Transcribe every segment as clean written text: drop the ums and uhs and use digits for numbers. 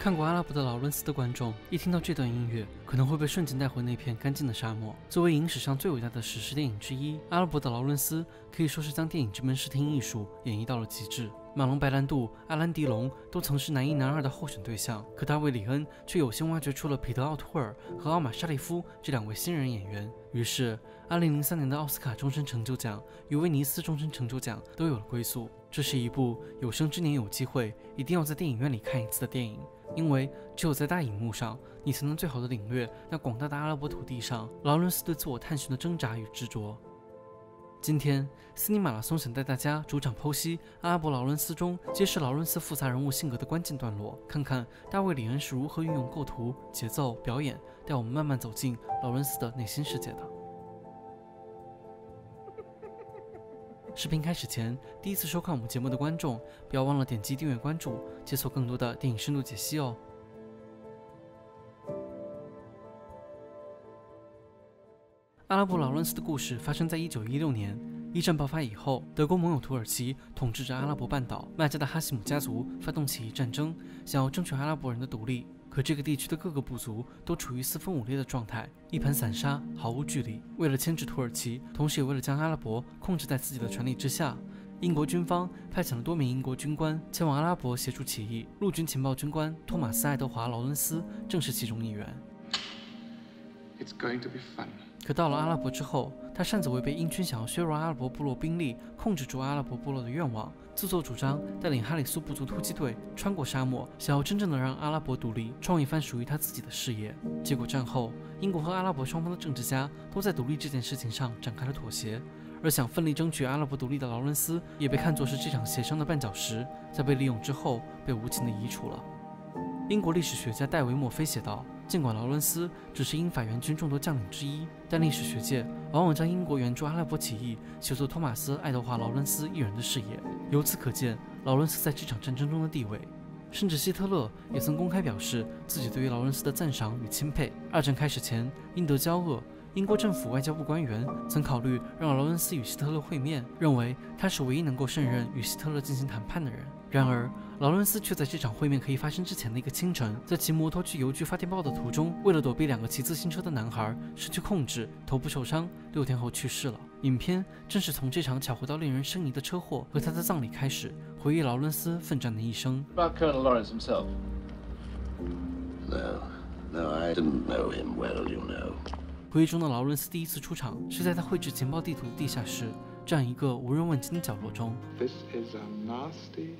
看过《阿拉伯的劳伦斯》的观众，一听到这段音乐，可能会被瞬间带回那片干净的沙漠。作为影史上最伟大的史诗电影之一，《阿拉伯的劳伦斯》可以说是将电影这门视听艺术演绎到了极致。 马龙·白兰度、阿兰·迪龙都曾是男1、男2的候选对象，可大卫·里恩却有幸挖掘出了彼得·奥托尔和奥马·沙利夫这两位新人演员。于是，2003年的奥斯卡终身成就奖与威尼斯终身成就奖都有了归宿。这是一部有生之年有机会一定要在电影院里看一次的电影，因为只有在大荧幕上，你才能最好的领略那广大的阿拉伯土地上劳伦斯对自我探寻的挣扎与执着。 今天，斯尼马拉松想带大家主掌剖析《阿拉伯劳伦斯》中揭示劳伦斯复杂人物性格的关键段落，看看大卫·里恩是如何运用构图、节奏、表演，带我们慢慢走进劳伦斯的内心世界的。 视频开始前，第一次收看我们节目的观众，不要忘了点击订阅关注，解锁更多的电影深度解析哦。 阿拉伯劳伦斯的故事发生在1916年，一战爆发以后，德国盟友土耳其统治着阿拉伯半岛。麦加的哈希姆家族发动起义战争，想要争取阿拉伯人的独立。可这个地区的各个部族都处于四分五裂的状态，一盘散沙，毫无距离。为了牵制土耳其，同时也为了将阿拉伯控制在自己的权力之下，英国军方派遣了多名英国军官前往阿拉伯协助起义。陆军情报军官托马斯·爱德华·劳伦斯正是其中一员。 It's going to be fun. 可到了阿拉伯之后，他擅自违背英军想要削弱阿拉伯部落兵力、控制住阿拉伯部落的愿望，自作主张带领哈里苏部族突击队穿过沙漠，想要真正的让阿拉伯独立，创一番属于他自己的事业。结果战后，英国和阿拉伯双方的政治家都在独立这件事情上展开了妥协，而想奋力争取阿拉伯独立的劳伦斯也被看作是这场协商的绊脚石，在被利用之后被无情的移除了。英国历史学家戴维·墨菲写道。 尽管劳伦斯只是英法援军众多将领之一，但历史学界往往将英国援助阿拉伯起义写作托马斯·爱德华·劳伦斯一人的事业。由此可见，劳伦斯在这场战争中的地位。甚至希特勒也曾公开表示自己对于劳伦斯的赞赏与钦佩。二战开始前，因德交恶，英国政府外交部官员曾考虑让劳伦斯与希特勒会面，认为他是唯一能够胜任与希特勒进行谈判的人。然而， 劳伦斯却在这场会面可以发生之前的一个清晨，在骑摩托去邮局发电报的途中，为了躲避两个骑自行车的男孩，失去控制，头部受伤，6天后去世了。影片正是从这场巧合到令人生疑的车祸和他的葬礼开始，回忆劳伦斯奋战的一生。About Colonel Lawrence himself? No, I didn't know him well, you know. 回忆中的劳伦斯第一次出场是在他绘制情报地图的地下室，这样一个无人问津的角落中。This is a nasty.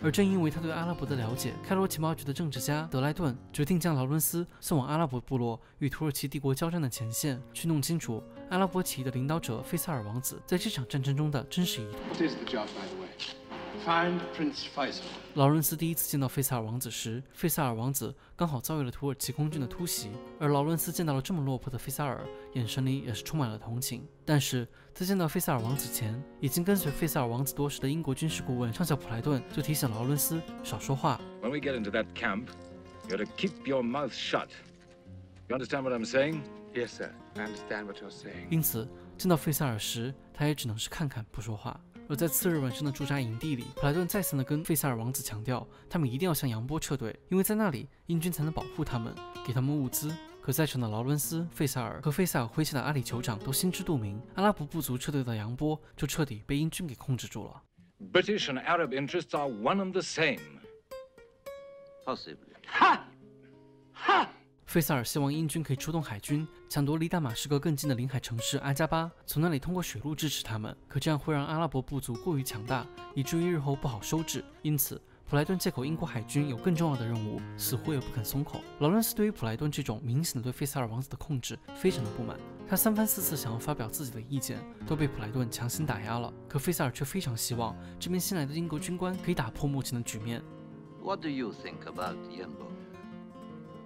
而正因为他对阿拉伯的了解，开罗情报局的政治家德莱顿决定将劳伦斯送往阿拉伯部落与土耳其帝国交战的前线，去弄清楚阿拉伯起义的领导者费萨尔王子在这场战争中的真实意图。劳伦斯第一次见到费萨尔王子时，费萨尔王子刚好遭遇了土耳其空军的突袭，而劳伦斯见到了这么落魄的费萨尔，眼神里也是充满了同情。但是在见到费萨尔王子前，已经跟随费萨尔王子多时的英国军事顾问上校普莱顿就提醒劳伦斯少说话。When we get into that camp, you're to keep your mouth shut. You understand what I'm saying? Yes, sir. I understand what you're saying. 因此，见到费萨尔时，他也只能是看看不说话。 而在次日晚上的驻扎营地里，普莱顿再三地跟费萨尔王子强调，他们一定要向杨波撤队，因为在那里英军才能保护他们，给他们物资。可在场的劳伦斯、费萨尔和费萨尔麾下的阿里酋长都心知肚明，阿拉伯部族撤退到杨波就彻底被英军给控制住了。British and Arab interests are one and the same. Possibly. 哈，哈。 费萨尔希望英军可以出动海军，抢夺离大马士革更近的临海城市阿加巴，从那里通过水路支持他们。可这样会让阿拉伯部族过于强大，以至于日后不好收治。因此，普莱顿借口英国海军有更重要的任务，死活也不肯松口。劳伦斯对于普莱顿这种明显的对费萨尔王子的控制非常的不满，他3番4次想要发表自己的意见，都被普莱顿强行打压了。可费萨尔却非常希望这名新来的英国军官可以打破目前的局面。What do you think about Yembo?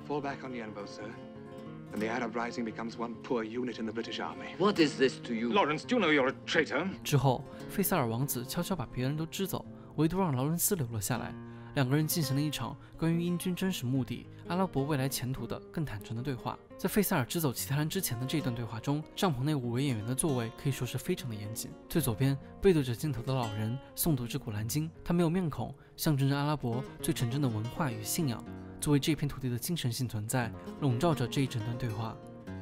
Fall back on Yanbo, sir, and the Arab Rising becomes one poor unit in the British Army. What is this to you, Lawrence? Do you know you're a traitor? 之后，费萨尔王子悄悄把别人都支走，唯独让劳伦斯留了下来。两个人进行了一场关于英军真实目的、阿拉伯未来前途的更坦诚的对话。在费塞尔支走齐泰兰之前的这一段对话中，帐篷内五位演员的座位可以说是非常的严谨。最左边背对着镜头的老人诵读着《古兰经》，他没有面孔，象征着阿拉伯最纯正的文化与信仰，作为这片土地的精神性存在，笼罩着这一整段对话。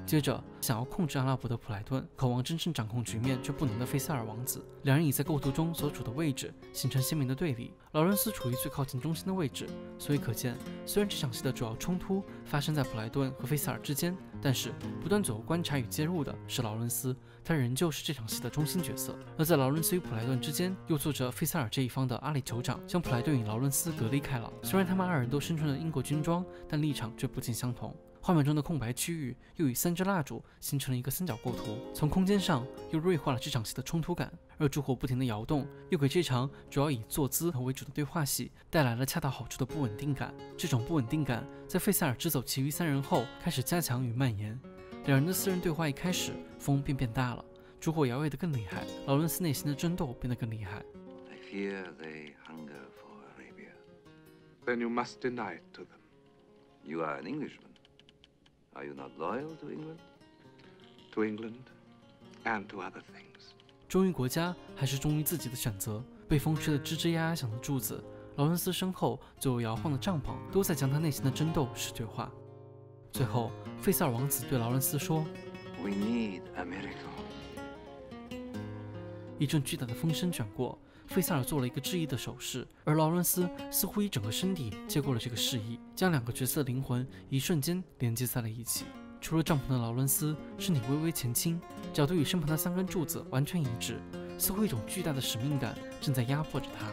接着，想要控制阿拉伯的普莱顿，渴望真正掌控局面却不能的费塞尔王子，两人已在构图中所处的位置形成鲜明的对立。劳伦斯处于最靠近中心的位置，所以可见，虽然这场戏的主要冲突发生在普莱顿和费塞尔之间，但是不断左右观察与介入的是劳伦斯，他仍旧是这场戏的中心角色。而在劳伦斯与普莱顿之间，又坐着费塞尔这一方的阿里酋长，将普莱顿与劳伦斯隔离开了。虽然他们二人都身穿着英国军装，但立场却不尽相同。 画面中的空白区域又以3支蜡烛形成了一个三角构图，从空间上又锐化了这场戏的冲突感。而烛火不停的摇动，又给这场主要以坐姿为主的对话戏带来了恰到好处的不稳定感。这种不稳定感在费塞尔支走其余3人后开始加强与蔓延。两人的私人对话一开始，风便变大了，烛火摇曳得更厉害，劳伦斯内心的争斗变得更厉害。I fear they hunger for Arabia. Then you must deny it to them. You are an Englishman. Are you not loyal to England? To England, and to other things. 忠于国家还是忠于自己的选择？被风吹得吱吱呀呀响的柱子，劳伦斯身后左右摇晃的帐篷，都在将他内心的争斗视觉化。最后，费塞尔王子对劳伦斯说 ：“We need a miracle。”一阵巨大的风声卷过，费塞尔做了一个致意的手势，而劳伦斯似乎以整个身体接过了这个示意。 将两个角色的灵魂一瞬间连接在了一起。除了帐篷的劳伦斯，身体微微前倾，角度与身旁的3根柱子完全一致，似乎一种巨大的使命感正在压迫着他。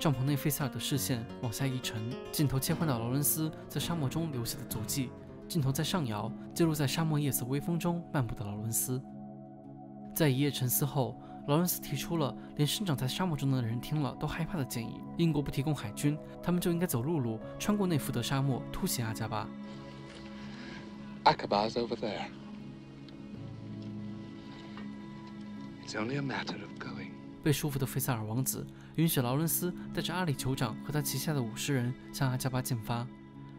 帐篷内，费塞尔的视线往下一沉，镜头切换到劳伦斯在沙漠中留下的足迹，镜头在上摇，记录在沙漠夜色微风中漫步的劳伦斯。在一夜沉思后，劳伦斯提出了连生长在沙漠中的人听了都害怕的建议：英国不提供海军，他们就应该走陆路，穿过内福德沙漠，突袭阿加巴。Aqaba is over there. It's only a matter of going. 被说服的费塞尔王子允许劳伦斯带着阿里酋长和他旗下的50人向阿加巴进发。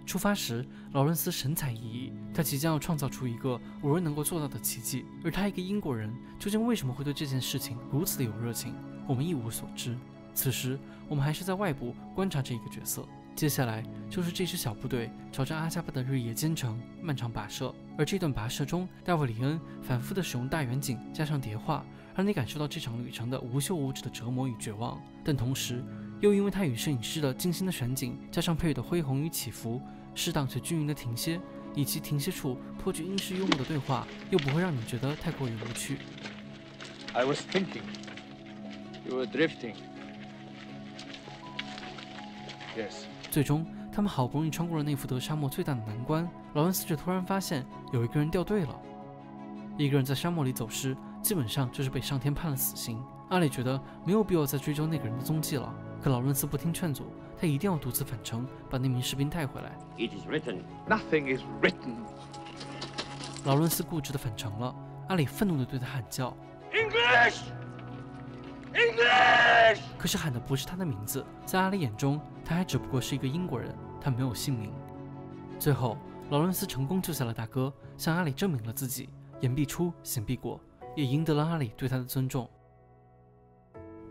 出发时，劳伦斯神采奕奕，他即将要创造出一个无人能够做到的奇迹。而他一个英国人，究竟为什么会对这件事情如此的有热情，我们一无所知。此时，我们还是在外部观察这一个角色。接下来就是这支小部队朝着阿加巴的日夜兼程漫长跋涉。而这段跋涉中，大卫·里恩反复的使用大远景加上叠画，让你感受到这场旅程的无休无止的折磨与绝望。但同时， 又因为他与摄影师的精心的选景，加上配乐的恢宏与起伏，适当且均匀的停歇，以及停歇处颇具英式幽默的对话，又不会让你觉得太过于无趣。I was thinking, you were drifting. Yes. 最终，他们好不容易穿过了内福德沙漠最大的难关，劳伦斯却突然发现有一个人掉队了。一个人在沙漠里走失，基本上就是被上天判了死刑。阿里觉得没有必要再追究那个人的踪迹了。 可劳伦斯不听劝阻，他一定要独自返程，把那名士兵带回来。It is written. Nothing is written. 劳伦斯固执地返程了。阿里愤怒地对他喊叫 ：“English, English！” 可是喊的不是他的名字，在阿里眼中，他还只不过是一个英国人，他没有姓名。最后，劳伦斯成功救下了大哥，向阿里证明了自己，言必出，行必果，也赢得了阿里对他的尊重。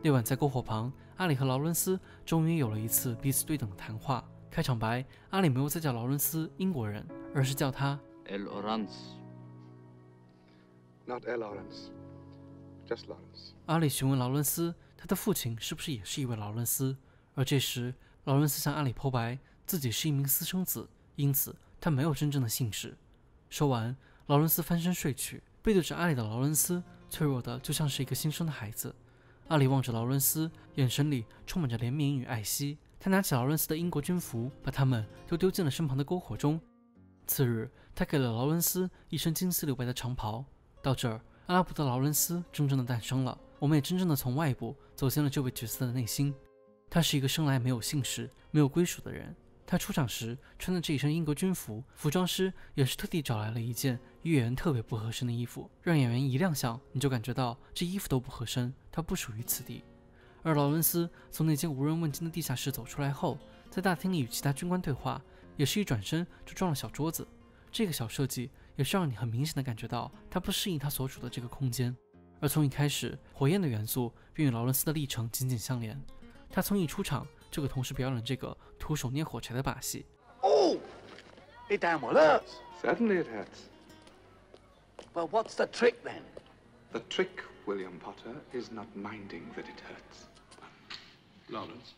夜晚在篝火旁，阿里和劳伦斯终于有了一次彼此对等的谈话。开场白，阿里没有再叫劳伦斯英国人，而是叫他 El Orans。 Not El Orans, just Lawrence。 阿里询问劳伦斯，他的父亲是不是也是一位劳伦斯？而这时，劳伦斯向阿里剖白，自己是一名私生子，因此他没有真正的姓氏。说完，劳伦斯翻身睡去。背对着阿里的劳伦斯，脆弱的就像是一个新生的孩子。 阿里望着劳伦斯，眼神里充满着怜悯与爱惜。他拿起劳伦斯的英国军服，把他们都丢进了身旁的篝火中。次日，他给了劳伦斯一身金丝柳白的长袍。到这儿，阿拉伯的劳伦斯真正的诞生了。我们也真正的从外部走进了这位角色的内心。他是一个生来没有姓氏、没有归属的人。他出场时穿的这一身英国军服，服装师也是特地找来了一件与演员特别不合身的衣服，让演员一亮相，你就感觉到这衣服都不合身。 它不属于此地，而劳伦斯从那间无人问津的地下室走出来后，在大厅里与其他军官对话，也是一转身就撞了小桌子。这个小设计也是让你很明显的感觉到他不适应他所处的这个空间。而从一开始，火焰的元素便与劳伦斯的历程紧紧相连。他从一出场就给同事表演了这个徒手捏火柴的把戏。Oh, it damn well hurts. Certainly it hurts. Well, what's the trick then? The trick, William Potter, is not minding that it hurts. Lawrence,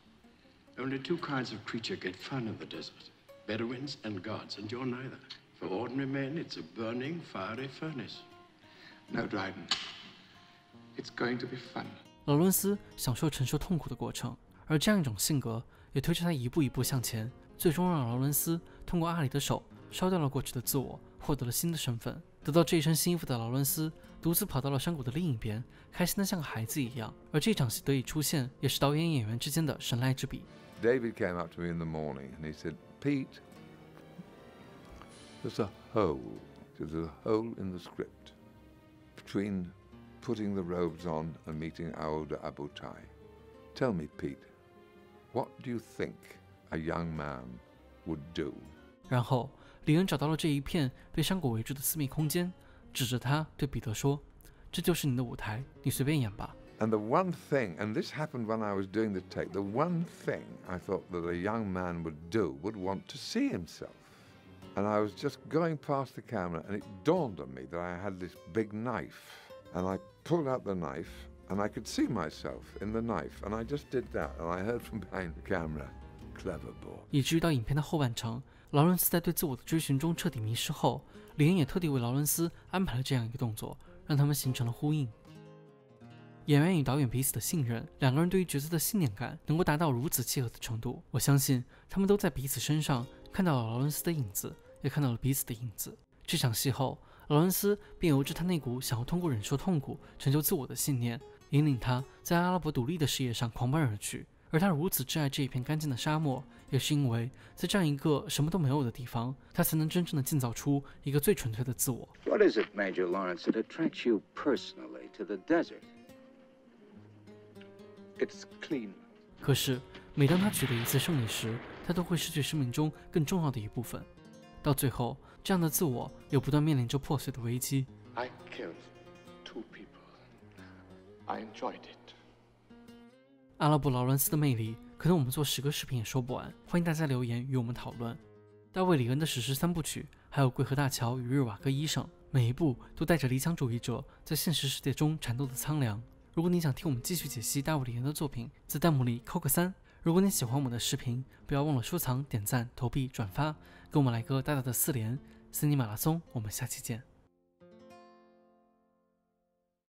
only two kinds of creature get fun in the desert: Bedouins and gods, and you're neither. For ordinary men, it's a burning, fiery furnace. No, Dryden. It's going to be fun. 劳伦斯享受承受痛苦的过程，而这样一种性格也推着他一步一步向前，最终让劳伦斯通过阿里的手烧掉了过去的自我，获得了新的身份。得到这一身新衣服的劳伦斯独自跑到了山谷的另一边，开心的像个孩子一样。而这场戏得以出现，也是导演演员之间的神来之笔。David came up to me in the morning and he said, "Pete, there's a hole in the script between putting the robes on and meeting Aouda Aboutai. Tell me, Pete, what do you think a young man would do?" 然后，李恩找到了这一片被山谷围住的私密空间，指着他对彼得说：“这就是你的舞台，你随便演吧。” And the one thing, and this happened when I was doing the take, the one thing I thought that a young man would do would want to see himself. And I was just going past the camera, and it dawned on me that I had this big knife.And I pulled out the knife, and I could see myself in the knife, and I just did that, and I heard from behind the camera, "Clever boy." 以至于到影片的后半程，劳伦斯在对自我的追寻中彻底迷失后，李恩也特地为劳伦斯安排了这样一个动作，让他们形成了呼应。演员与导演彼此的信任，两个人对于角色的信念感能够达到如此契合的程度，我相信他们都在彼此身上看到了劳伦斯的影子，也看到了彼此的影子。这场戏后，劳伦斯便由着他那股想要通过忍受痛苦成就自我的信念，引领他在阿拉伯独立的事业上狂奔而去。而他如此挚爱这一片干净的沙漠，也是因为在这样一个什么都没有的地方，他才能真正的建造出一个最纯粹的自我。What is it, Major Lawrence, that attracts you personally to the desert? It's clean. 可是，每当他取得一次胜利时，他都会失去生命中更重要的一部分。到最后，这样的自我又不断面临着破碎的危机。I killed two people. I enjoyed it. 阿拉伯劳伦斯的魅力，可能我们做10个视频也说不完。欢迎大家留言与我们讨论。大卫·里恩的史诗3部曲，还有《贵河大桥与日瓦戈医生》，每一部都带着理想主义者在现实世界中缠斗的苍凉。如果你想听我们继续解析大卫·里恩的作品，在弹幕里扣个3。如果你喜欢我们的视频，不要忘了收藏、点赞、投币、转发，跟我们来个大大的4连。森尼马拉松，我们下期见。